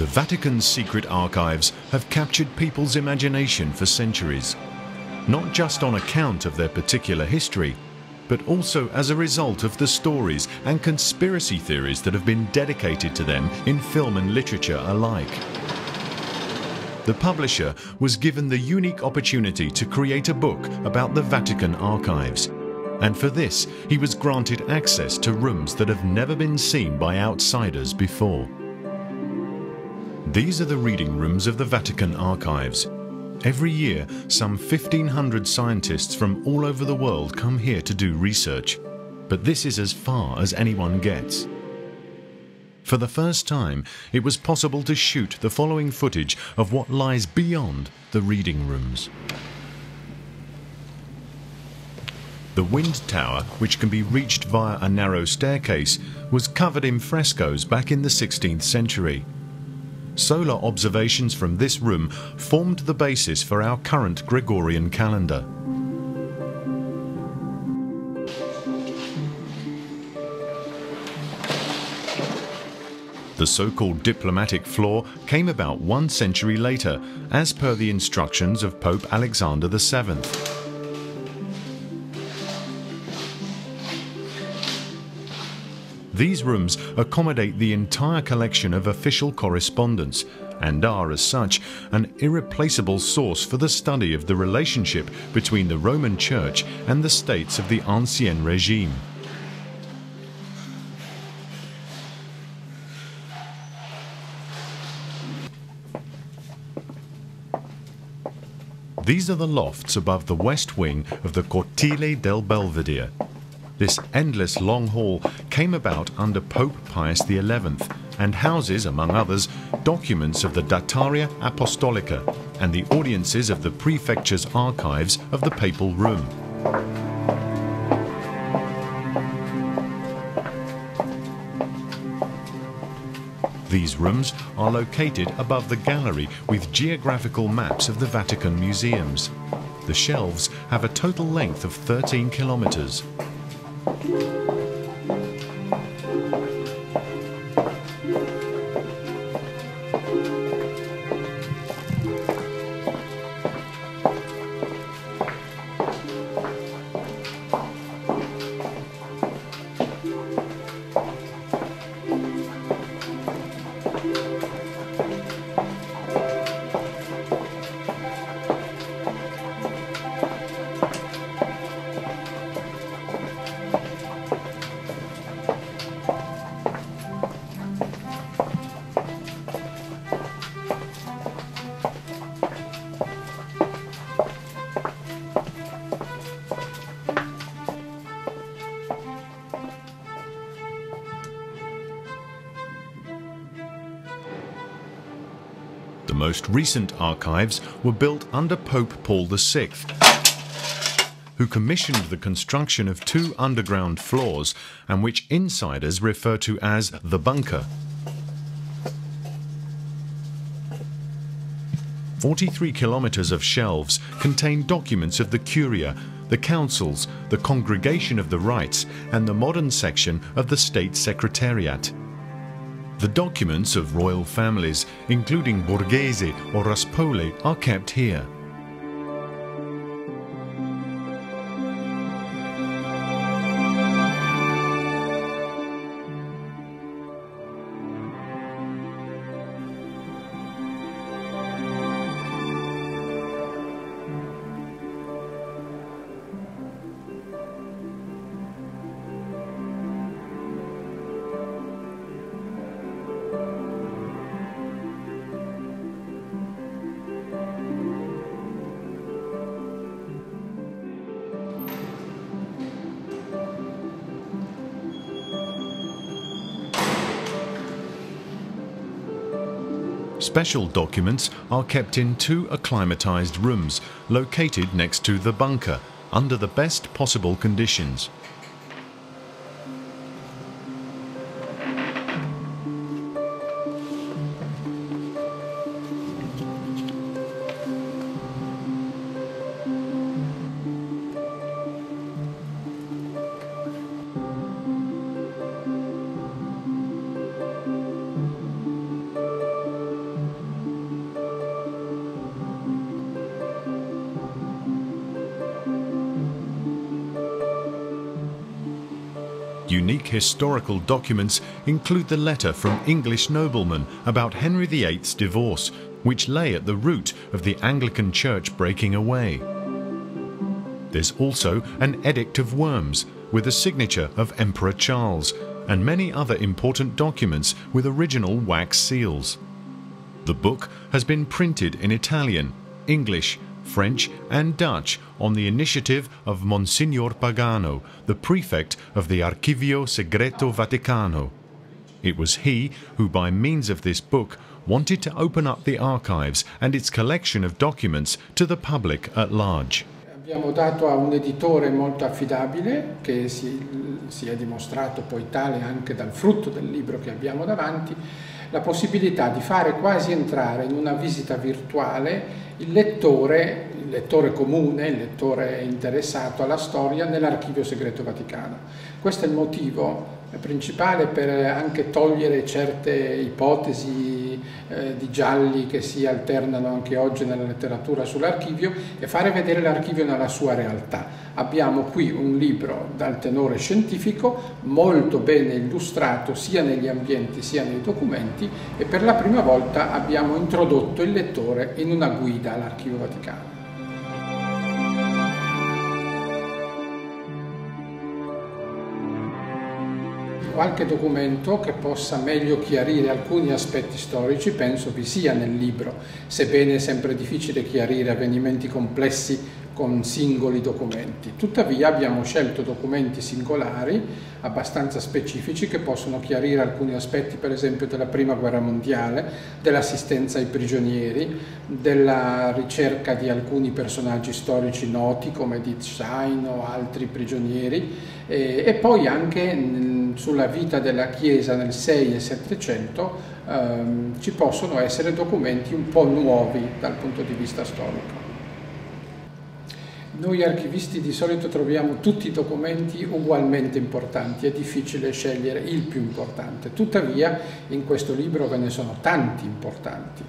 The Vatican's secret archives have captured people's imagination for centuries, not just on account of their particular history, but also as a result of the stories and conspiracy theories that have been dedicated to them in film and literature alike. The publisher was given the unique opportunity to create a book about the Vatican archives, and for this he was granted access to rooms that have never been seen by outsiders before. These are the reading rooms of the Vatican archives. Every year, some 1,500 scientists from all over the world come here to do research, but this is as far as anyone gets. For the first time, it was possible to shoot the following footage of what lies beyond the reading rooms. The wind tower, which can be reached via a narrow staircase, was covered in frescoes back in the 16th century. Solar observations from this room formed the basis for our current Gregorian calendar. The so-called diplomatic floor came about 1 century later, as per the instructions of Pope Alexander VII. These rooms accommodate the entire collection of official correspondence and are, as such, an irreplaceable source for the study of the relationship between the Roman Church and the states of the Ancien Régime. These are the lofts above the west wing of the Cortile del Belvedere. This endless long hall came about under Pope Pius XI and houses, among others, documents of the Dataria Apostolica and the audiences of the prefecture's archives of the Papal Room. These rooms are located above the gallery with geographical maps of the Vatican museums. The shelves have a total length of 13 kilometers. The most recent archives were built under Pope Paul VI, who commissioned the construction of 2 underground floors, and which insiders refer to as the bunker. 43 kilometers of shelves contain documents of the Curia, the councils, the Congregation of the Rites, and the modern section of the State Secretariat. The documents of royal families, including Borghese or Raspoli, are kept here. Special documents are kept in 2 acclimatized rooms located next to the bunker under the best possible conditions. unique historical documents include the letter from English noblemen about Henry VIII's divorce, which lay at the root of the Anglican Church breaking away. There's also an Edict of Worms with a signature of Emperor Charles, and many other important documents with original wax seals. The book has been printed in Italian, English, French and Dutch on the initiative of Monsignor Pagano, the prefect of the Archivio Segreto Vaticano. It was he who, by means of this book, wanted to open up the archives and its collection of documents to the public at large. Abbiamo dato a un editore molto affidabile, che si è dimostrato poi tale anche dal frutto del libro che abbiamo davanti, la possibilità di fare quasi entrare in una visita virtuale il lettore comune, il lettore interessato alla storia nell'Archivio Segreto Vaticano. Questo è il motivo principale per anche togliere certe ipotesi di gialli che si alternano anche oggi nella letteratura sull'archivio e fare vedere l'archivio nella sua realtà. Abbiamo qui un libro dal tenore scientifico molto bene illustrato sia negli ambienti sia nei documenti e per la prima volta abbiamo introdotto il lettore in una guida all'Archivio Vaticano. Qualche documento che possa meglio chiarire alcuni aspetti storici penso vi sia nel libro, sebbene è sempre difficile chiarire avvenimenti complessi con singoli documenti. Tuttavia abbiamo scelto documenti singolari, abbastanza specifici, che possono chiarire alcuni aspetti, per esempio, della Prima Guerra Mondiale, dell'assistenza ai prigionieri, della ricerca di alcuni personaggi storici noti come Dietzschein o altri prigionieri, e poi anche sulla vita della Chiesa nel 6 e 700 ci possono essere documenti un po' nuovi dal punto di vista storico. Noi archivisti di solito troviamo tutti i documenti ugualmente importanti, è difficile scegliere il più importante, tuttavia in questo libro ve ne sono tanti importanti.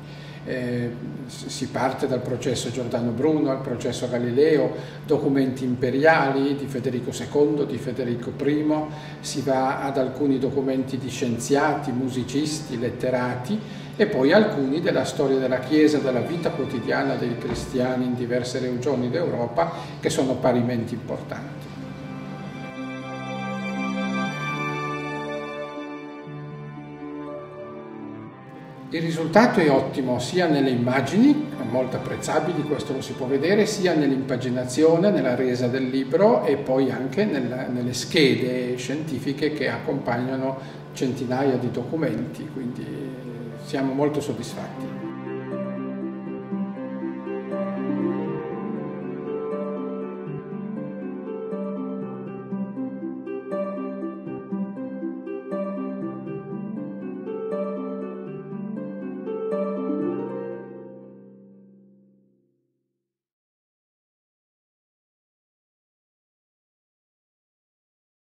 Si parte dal processo Giordano Bruno al processo Galileo, documenti imperiali di Federico II, di Federico I, si va ad alcuni documenti di scienziati, musicisti, letterati e poi alcuni della storia della Chiesa, della vita quotidiana dei cristiani in diverse regioni d'Europa che sono parimenti importanti. Il risultato è ottimo sia nelle immagini, molto apprezzabili, questo lo si può vedere, sia nell'impaginazione, nella resa del libro e poi anche nelle schede scientifiche che accompagnano centinaia di documenti, quindi siamo molto soddisfatti.